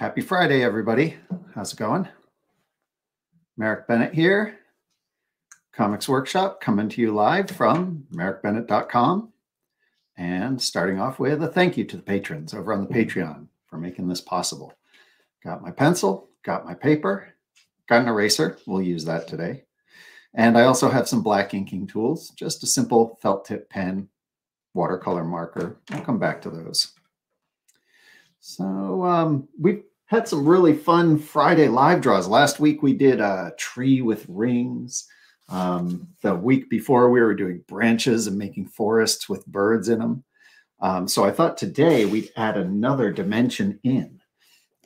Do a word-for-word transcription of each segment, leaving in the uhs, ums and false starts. Happy Friday, everybody. How's it going? Marek Bennett here. Comics Workshop coming to you live from marek bennett dot com. And starting off with a thank you to the patrons over on the Patreon for making this possible. Got my pencil, got my paper, got an eraser. We'll use that today. And I also have some black inking tools, just a simple felt tip pen, watercolor marker. I'll come back to those. So um, we've had some really fun Friday live draws. Last week we did a tree with rings. Um, the week before we were doing branches and making forests with birds in them. Um, so I thought today we'd add another dimension in.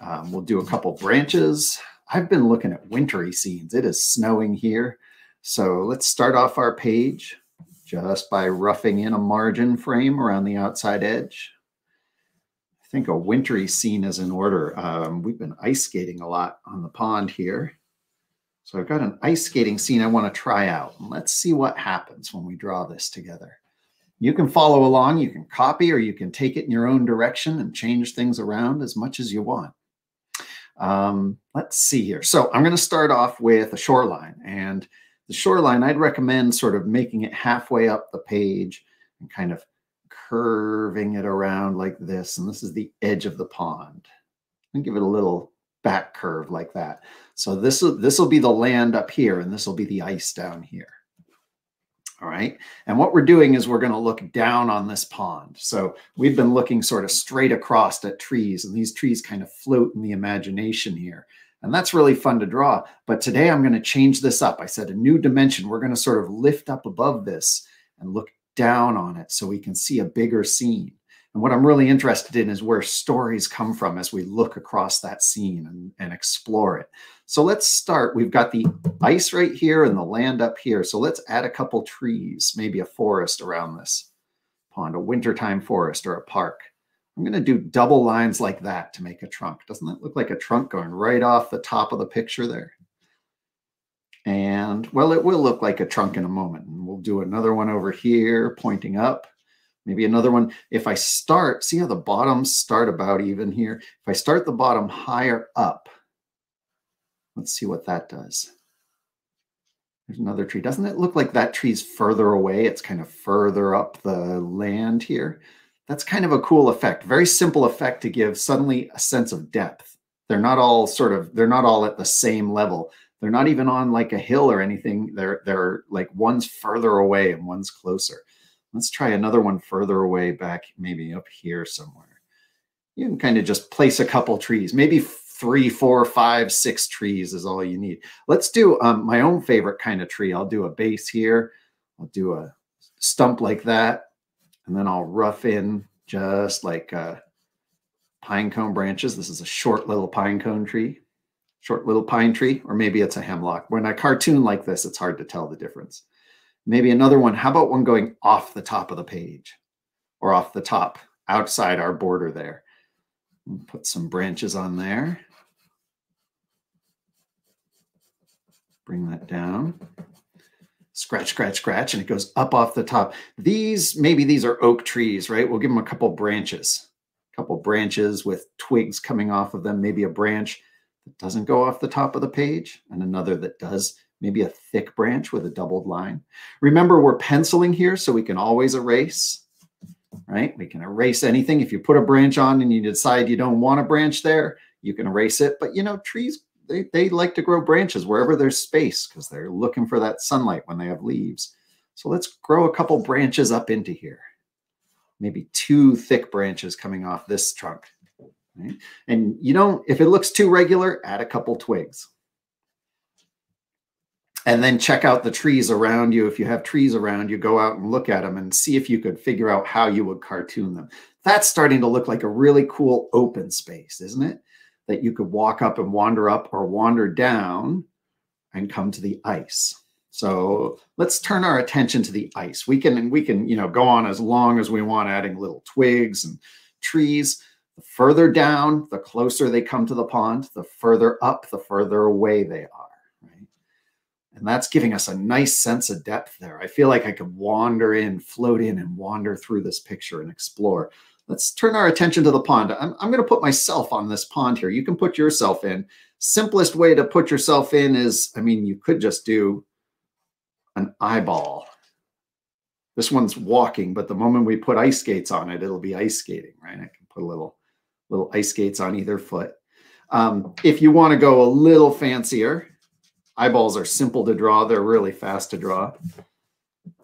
Um, we'll do a couple branches. I've been looking at wintry scenes. It is snowing here. So let's start off our page just by roughing in a margin frame around the outside edge. I think a wintry scene is in order. Um, we've been ice skating a lot on the pond here. So I've got an ice skating scene I want to try out. And let's see what happens when we draw this together. You can follow along, you can copy, or you can take it in your own direction and change things around as much as you want. Um, let's see here. So I'm going to start off with a shoreline. And the shoreline, I'd recommend sort of making it halfway up the page and kind of curving it around like this. And this is the edge of the pond. And give it a little back curve like that. So this will this will be the land up here, and this will be the ice down here. All right. And what we're doing is we're going to look down on this pond. So we've been looking sort of straight across at trees, and these trees kind of float in the imagination here. And that's really fun to draw. But today I'm going to change this up. I said a new dimension. We're going to sort of lift up above this and look down on it so we can see a bigger scene. And what I'm really interested in is where stories come from as we look across that scene and, and explore it. So let's start. We've got the ice right here and the land up here. So let's add a couple trees, maybe a forest around this pond, a wintertime forest or a park. I'm going to do double lines like that to make a trunk. Doesn't that look like a trunk going right off the top of the picture there? And, well, it will look like a trunk in a moment. And we'll do another one over here, pointing up. Maybe another one. If I start, see how the bottoms start about even here? If I start the bottom higher up, let's see what that does. There's another tree. Doesn't it look like that tree's further away? It's kind of further up the land here. That's kind of a cool effect, very simple effect to give suddenly a sense of depth. They're not all sort of, they're not all at the same level. They're not even on like a hill or anything. They're, they're like one's further away and one's closer. Let's try another one further away back, maybe up here somewhere. You can kind of just place a couple trees, maybe three, four, five, six trees is all you need. Let's do um, my own favorite kind of tree. I'll do a base here. I'll do a stump like that. And then I'll rough in just like uh, pine cone branches. This is a short little pine cone tree, short little pine tree, or maybe it's a hemlock. When I cartoon like this, it's hard to tell the difference. Maybe another one. How about one going off the top of the page or off the top outside our border there? We'll put some branches on there. Bring that down. Scratch, scratch, scratch, and it goes up off the top. These, maybe these are oak trees, right? We'll give them a couple branches, a couple branches with twigs coming off of them, maybe a branch that doesn't go off the top of the page, and another that does, maybe a thick branch with a doubled line. Remember, we're penciling here, so we can always erase, right? We can erase anything. If you put a branch on and you decide you don't want a branch there, you can erase it, but you know, trees, They, they like to grow branches wherever there's space because they're looking for that sunlight when they have leaves. So let's grow a couple branches up into here. Maybe two thick branches coming off this trunk. Right? And you don't, if it looks too regular, add a couple twigs. And then check out the trees around you. If you have trees around you, go out and look at them and see if you could figure out how you would cartoon them. That's starting to look like a really cool open space, isn't it? That you could walk up and wander up or wander down and come to the ice. So let's turn our attention to the ice. We can, and we can, you know, go on as long as we want, adding little twigs and trees. The further down, the closer they come to the pond, the further up, the further away they are, right? And that's giving us a nice sense of depth there. I feel like I could wander in, float in, and wander through this picture and explore. let's turn our attention to the pond. I'm, I'm going to put myself on this pond here. You can put yourself in. Simplest way to put yourself in is, I mean, you could just do an eyeball. This one's walking, but the moment we put ice skates on it, it'll be ice skating, right? I can put a little, little ice skates on either foot. Um, if you want to go a little fancier, eyeballs are simple to draw. They're really fast to draw.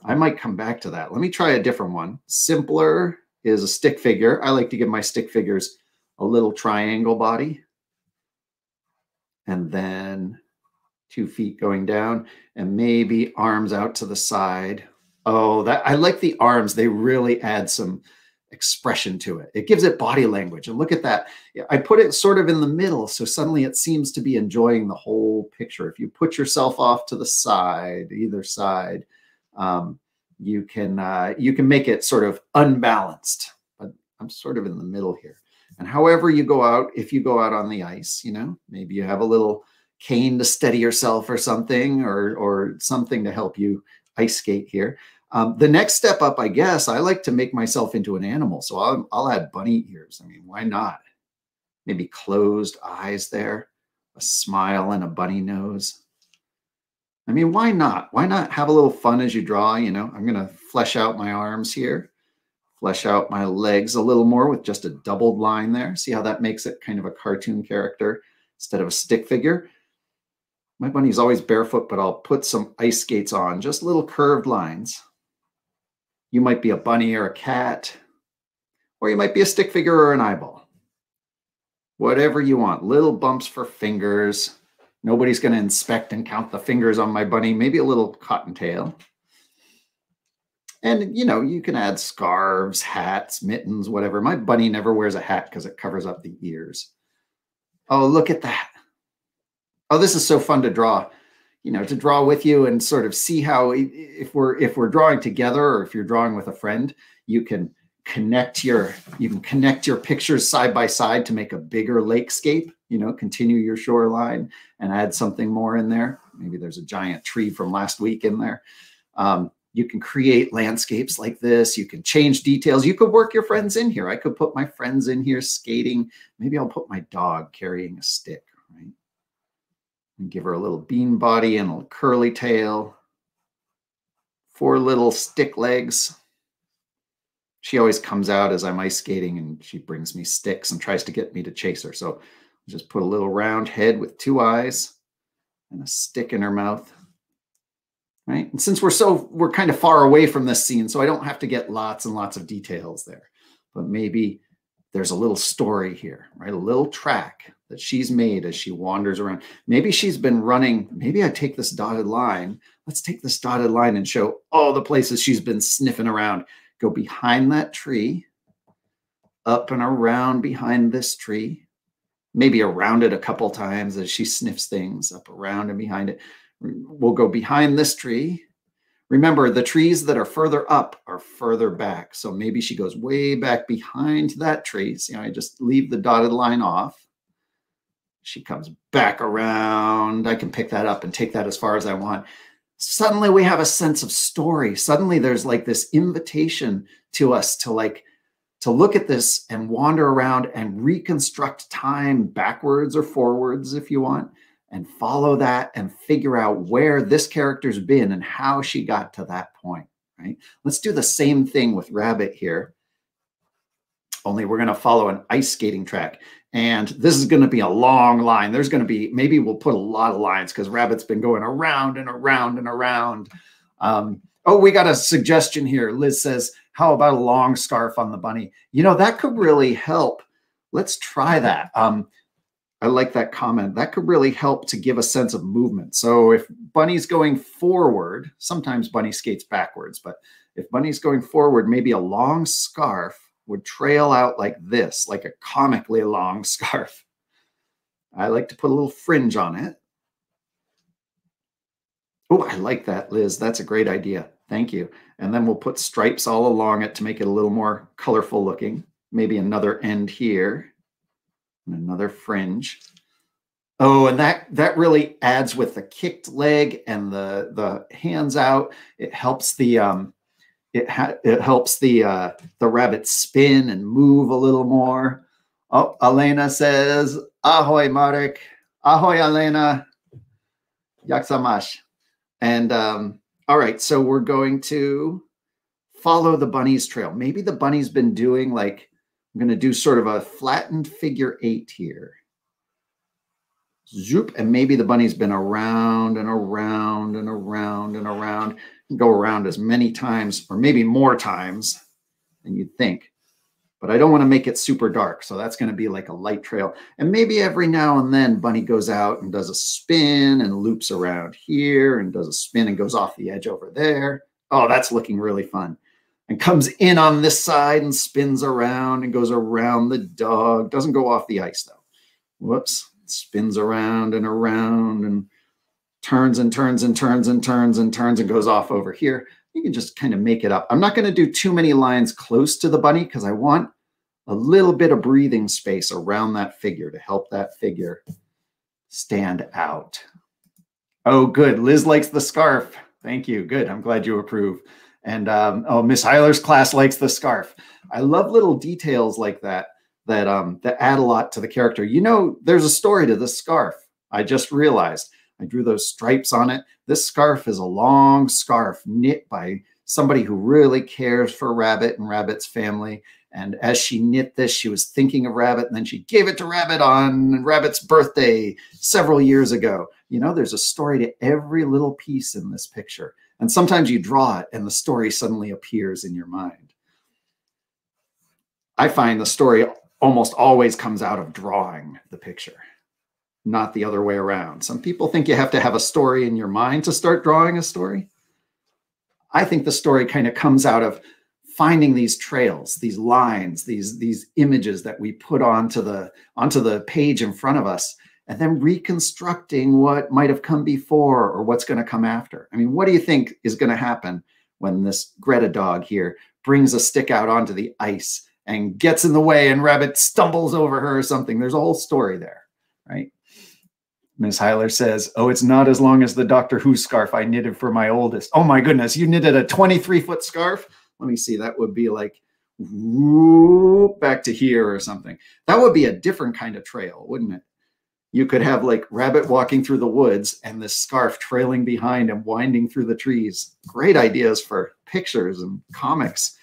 I might come back to that. Let me try a different one. Simpler is a stick figure. I like to give my stick figures a little triangle body. And then two feet going down and maybe arms out to the side. Oh, that I like the arms. They really add some expression to it. It gives it body language. And look at that. I put it sort of in the middle, so suddenly it seems to be enjoying the whole picture. If you put yourself off to the side, either side, um, you can uh, you can make it sort of unbalanced. But I'm sort of in the middle here. And however you go out, if you go out on the ice, you know, maybe you have a little cane to steady yourself or something, or or something to help you ice skate here. Um, the next step up, I guess, I like to make myself into an animal. So I'll, I'll add bunny ears. I mean, why not? Maybe closed eyes there, a smile and a bunny nose. I mean, why not? Why not have a little fun as you draw? You know, I'm going to flesh out my arms here, flesh out my legs a little more with just a doubled line there. See how that makes it kind of a cartoon character instead of a stick figure. My bunny's always barefoot, but I'll put some ice skates on, just little curved lines. You might be a bunny or a cat, or you might be a stick figure or an eyeball. Whatever you want, little bumps for fingers. Nobody's going to inspect and count the fingers on my bunny, maybe a little cottontail. And, you know, you can add scarves, hats, mittens, whatever. My bunny never wears a hat because it covers up the ears. Oh, look at that. Oh, this is so fun to draw, you know, to draw with you and sort of see how, if we're if we're drawing together or if you're drawing with a friend, you can connect your you can connect your pictures side by side to make a bigger lakescape, you know, continue your shoreline and add something more in there. Maybe there's a giant tree from last week in there. Um, you can create landscapes like this. You can change details. You could work your friends in here. I could put my friends in here skating. Maybe I'll put my dog carrying a stick, right? And give her a little bean body and a little curly tail, four little stick legs. She always comes out as I'm ice skating and she brings me sticks and tries to get me to chase her. So I just put a little round head with two eyes and a stick in her mouth, right? And since we're so, we're kind of far away from this scene, so I don't have to get lots and lots of details there, but maybe there's a little story here, right? A little track that she's made as she wanders around. Maybe she's been running. Maybe I take this dotted line. Let's take this dotted line and show all the places she's been sniffing around. Go behind that tree, up and around behind this tree, maybe around it a couple times as she sniffs things, up around and behind it. We'll go behind this tree. Remember, the trees that are further up are further back. So maybe she goes way back behind that tree. See, I just leave the dotted line off. She comes back around. I can pick that up and take that as far as I want. Suddenly we have a sense of story. Suddenly there's like this invitation to us to like, to look at this and wander around and reconstruct time backwards or forwards if you want, and follow that and figure out where this character's been and how she got to that point, right? Let's do the same thing with Rabbit here, only we're gonna follow an ice skating track. And this is gonna be a long line. There's gonna be, maybe we'll put a lot of lines because Rabbit's been going around and around and around. Um, oh, we got a suggestion here. Liz says, how about a long scarf on the bunny? You know, that could really help. Let's try that. Um, I like that comment. That could really help to give a sense of movement. So if Bunny's going forward, sometimes Bunny skates backwards, but if Bunny's going forward, maybe a long scarf would trail out like this, like a comically long scarf. I like to put a little fringe on it. Oh, I like that, Liz. That's a great idea. Thank you. And then we'll put stripes all along it to make it a little more colorful looking. Maybe another end here. Another fringe. Oh, and that that really adds with the kicked leg and the the hands out. It helps the um it, ha it helps the uh, the rabbit spin and move a little more. Oh, Elena says, ahoy, Marek. Ahoy, Elena. Yaksamash. And um, all right, so we're going to follow the bunny's trail. Maybe the bunny's been doing like, I'm going to do sort of a flattened figure eight here. Zoop, and maybe the bunny's been around and around and around and around. You can go around as many times or maybe more times than you'd think. But I don't want to make it super dark, so that's going to be like a light trail. And maybe every now and then bunny goes out and does a spin and loops around here and does a spin and goes off the edge over there. Oh, that's looking really fun. And comes in on this side and spins around and goes around the dog. Doesn't go off the ice, though. Whoops. Spins around and around and turns and turns and turns and turns and turns and goes off over here. You can just kind of make it up. I'm not going to do too many lines close to the bunny because I want a little bit of breathing space around that figure to help that figure stand out. Oh, good. Liz likes the scarf. Thank you. Good. I'm glad you approve. And um, oh, Miss Heiler's class likes the scarf. I love little details like that that um, that add a lot to the character. You know, there's a story to this scarf. I just realized. I drew those stripes on it. This scarf is a long scarf knit by somebody who really cares for Rabbit and Rabbit's family. And as she knit this, she was thinking of Rabbit, and then she gave it to Rabbit on Rabbit's birthday several years ago. You know, there's a story to every little piece in this picture. And sometimes you draw it, and the story suddenly appears in your mind. I find the story almost always comes out of drawing the picture, not the other way around. Some people think you have to have a story in your mind to start drawing a story. I think the story kind of comes out of finding these trails, these lines, these, these images that we put onto the, onto the page in front of us, and then reconstructing what might have come before or what's going to come after. I mean, what do you think is going to happen when this Greta dog here brings a stick out onto the ice and gets in the way and Rabbit stumbles over her or something? There's a whole story there, right? Miss Heiler says, oh, it's not as long as the Doctor Who scarf I knitted for my oldest. Oh my goodness, you knitted a twenty-three foot scarf? Let me see, that would be like whoop, back to here or something. That would be a different kind of trail, wouldn't it? You could have like Rabbit walking through the woods and this scarf trailing behind and winding through the trees. Great ideas for pictures and comics.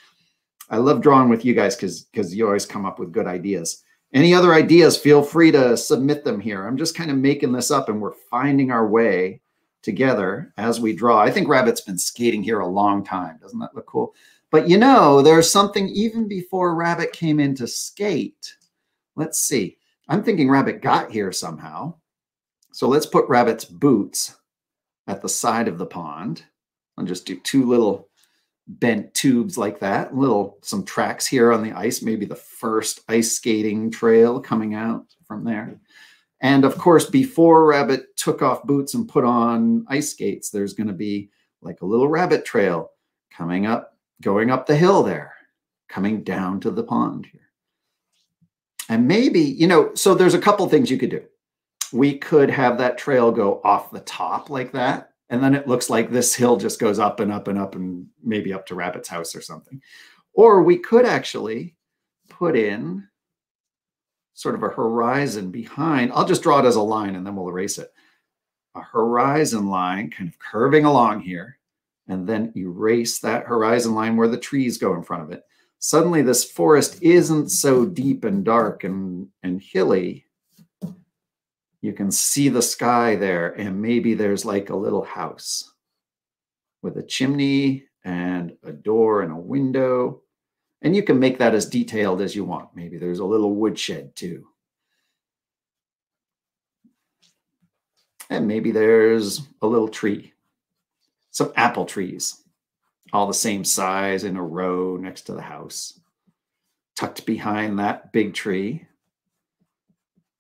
I love drawing with you guys because because you always come up with good ideas. Any other ideas, feel free to submit them here. I'm just kind of making this up and we're finding our way together as we draw. I think Rabbit's been skating here a long time. Doesn't that look cool? But you know, there's something even before Rabbit came in to skate. Let's see. I'm thinking Rabbit got here somehow. So let's put Rabbit's boots at the side of the pond. I'll just do two little bent tubes like that, little some tracks here on the ice, maybe the first ice skating trail coming out from there. And of course, before Rabbit took off boots and put on ice skates, there's going to be like a little rabbit trail coming up, going up the hill there, coming down to the pond here. And maybe, you know, so there's a couple things you could do. We could have that trail go off the top like that. And then it looks like this hill just goes up and up and up and maybe up to Rabbit's house or something. Or we could actually put in sort of a horizon behind. I'll just draw it as a line and then we'll erase it. A horizon line kind of curving along here and then erase that horizon line where the trees go in front of it. Suddenly this forest isn't so deep and dark and, and hilly. You can see the sky there, and maybe there's like a little house with a chimney and a door and a window. And you can make that as detailed as you want. Maybe there's a little woodshed too. And maybe there's a little tree, some apple trees, all the same size in a row next to the house, tucked behind that big tree.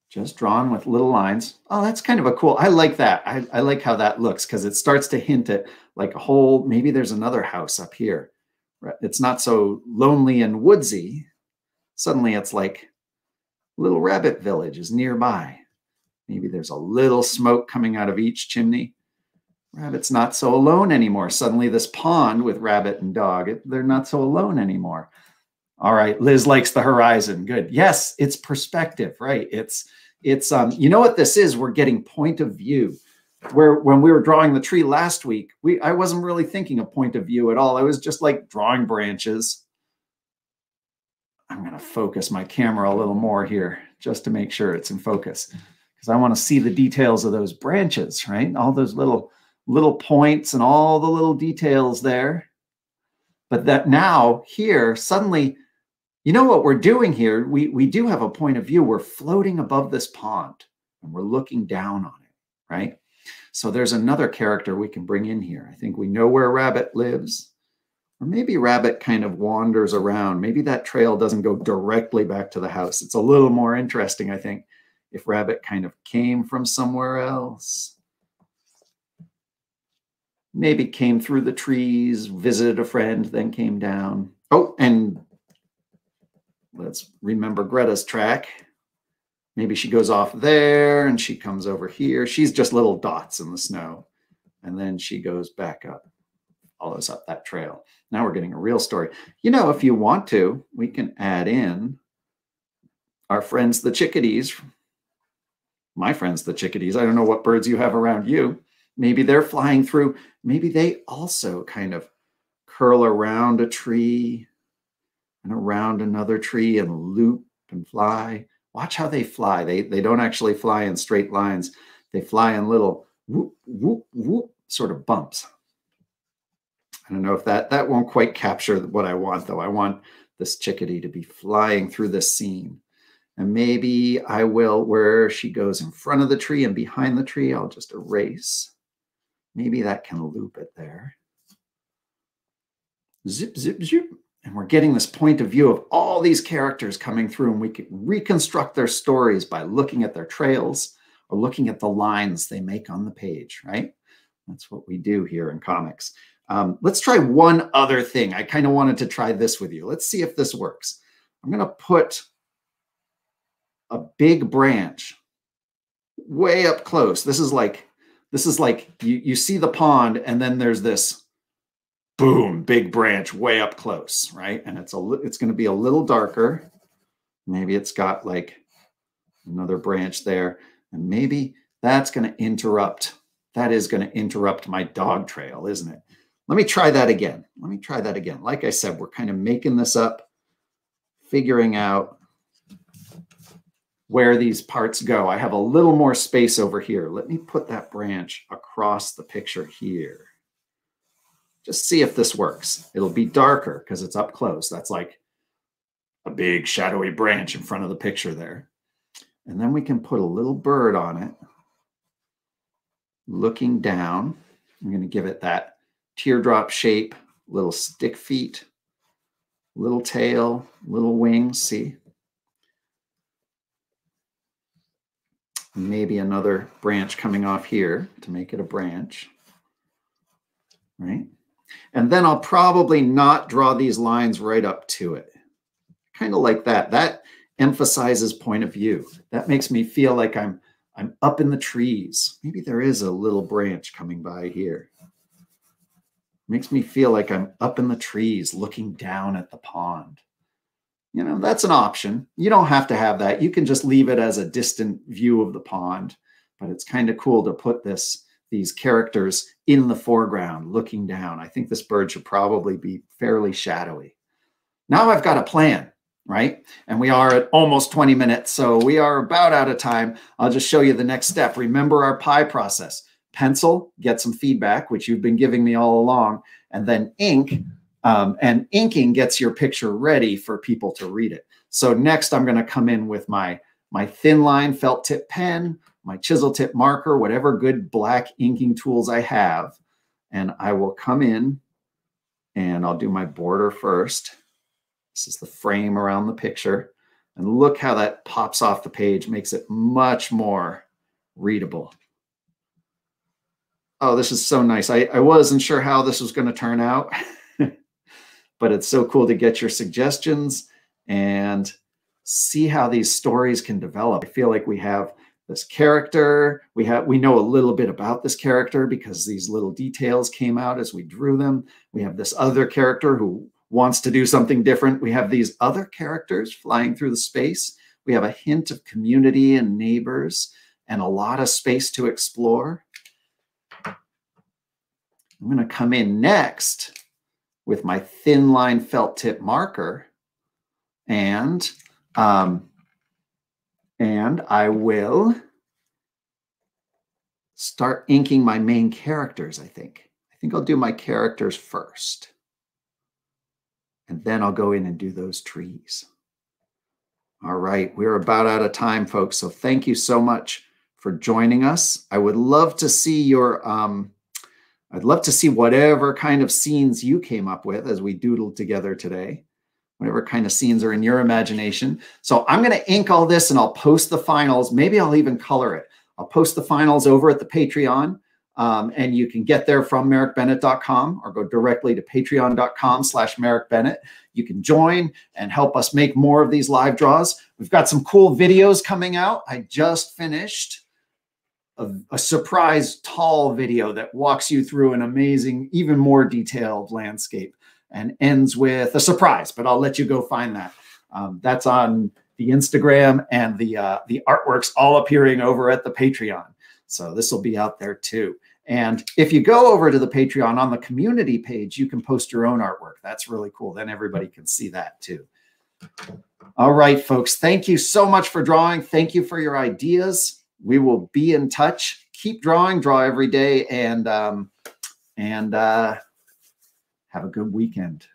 Just drawn with little lines. Oh, that's kind of a cool, I like that. I, I like how that looks because it starts to hint at like a whole, maybe there's another house up here. Right? It's not so lonely and woodsy. Suddenly it's like little rabbit village is nearby. Maybe there's a little smoke coming out of each chimney. Rabbit's not so alone anymore. Suddenly this pond with rabbit and dog, it, they're not so alone anymore. All right, Liz likes the horizon. Good. Yes, it's perspective, right? It's, it's. Um, you know what this is? We're getting point of view. Where when we were drawing the tree last week, we I wasn't really thinking of point of view at all. I was just like drawing branches. I'm going to focus my camera a little more here just to make sure it's in focus, because I want to see the details of those branches, right? All those little little points and all the little details there. But that now here suddenly, you know what we're doing here? We, we do have a point of view. We're floating above this pond and we're looking down on it, right? So there's another character we can bring in here. I think we know where Rabbit lives. Or maybe Rabbit kind of wanders around. Maybe that trail doesn't go directly back to the house. It's a little more interesting, I think, if Rabbit kind of came from somewhere else. Maybe came through the trees, visited a friend, then came down. Oh, and let's remember Greta's track. Maybe she goes off there and she comes over here. She's just little dots in the snow. And then she goes back up, follows up that trail. Now we're getting a real story. You know, if you want to, we can add in our friends, the chickadees. My friends, the chickadees. I don't know what birds you have around you. Maybe they're flying through. Maybe they also kind of curl around a tree and around another tree and loop and fly. Watch how they fly. They, they don't actually fly in straight lines. They fly in little whoop, whoop, whoop sort of bumps. I don't know if that, that won't quite capture what I want, though. I want this chickadee to be flying through this scene. And maybe I will, where she goes in front of the tree and behind the tree, I'll just erase. Maybe that can loop it there. Zip, zip, zip. And we're getting this point of view of all these characters coming through, and we can reconstruct their stories by looking at their trails or looking at the lines they make on the page, right? That's what we do here in comics. Um, let's try one other thing. I kind of wanted to try this with you. Let's see if this works. I'm going to put a big branch way up close. This is like, this is like you, you see the pond, and then there's this boom, big branch way up close, right? And it's a it's going to be a little darker. Maybe it's got like another branch there, and maybe that's going to interrupt. That is going to interrupt my dog trail, isn't it? Let me try that again. Let me try that again. Like I said, we're kind of making this up, figuring out where these parts go. I have a little more space over here. Let me put that branch across the picture here. Just see if this works. It'll be darker because it's up close. That's like a big shadowy branch in front of the picture there. And then we can put a little bird on it. Looking down, I'm going to give it that teardrop shape, little stick feet, little tail, little wings, see? Maybe another branch coming off here to make it a branch, right? And then I'll probably not draw these lines right up to it. Kind of like that. That emphasizes point of view. That makes me feel like I'm I'm up in the trees. Maybe there is a little branch coming by here. Makes me feel like I'm up in the trees looking down at the pond. You know, that's an option. You don't have to have that. You can just leave it as a distant view of the pond, but it's kind of cool to put this, these characters in the foreground looking down. I think this bird should probably be fairly shadowy. Now I've got a plan. Right? And we are at almost twenty minutes, so we are about out of time. I'll just show you the next step. Remember our pie process. Pencil, get some feedback, which you've been giving me all along, and then ink. Um, and inking gets your picture ready for people to read it. So next I'm going to come in with my, my thin line felt tip pen, my chisel tip marker, whatever good black inking tools I have. And I will come in and I'll do my border first. This is the frame around the picture. And look how that pops off the page, makes it much more readable. Oh, this is so nice. I, I wasn't sure how this was going to turn out, but it's so cool to get your suggestions and see how these stories can develop. I feel like we have this character. We have, we know a little bit about this character because these little details came out as we drew them. We have this other character who wants to do something different. We have these other characters flying through the space. We have a hint of community and neighbors and a lot of space to explore. I'm going to come in next with my thin line felt tip marker, and um, and I will start inking my main characters, I think. I think I'll do my characters first, and then I'll go in and do those trees. All right, we're about out of time, folks. So thank you so much for joining us. I would love to see your, um, I'd love to see whatever kind of scenes you came up with as we doodled together today, whatever kind of scenes are in your imagination. So I'm going to ink all this and I'll post the finals. Maybe I'll even color it. I'll post the finals over at the Patreon, um, and you can get there from Marek Bennett dot com or go directly to patreon dot com slash Marek Bennett. You can join and help us make more of these live draws. We've got some cool videos coming out. I just finished A, a surprise tall video that walks you through an amazing, even more detailed landscape and ends with a surprise, but I'll let you go find that. Um, that's on the Instagram, and the, uh, the artwork's all appearing over at the Patreon. So this will be out there too. And if you go over to the Patreon on the community page, you can post your own artwork. That's really cool. Then everybody can see that too. All right, folks. Thank you so much for drawing. Thank you for your ideas. We will be in touch. Keep drawing, draw every day, and um, and uh, have a good weekend.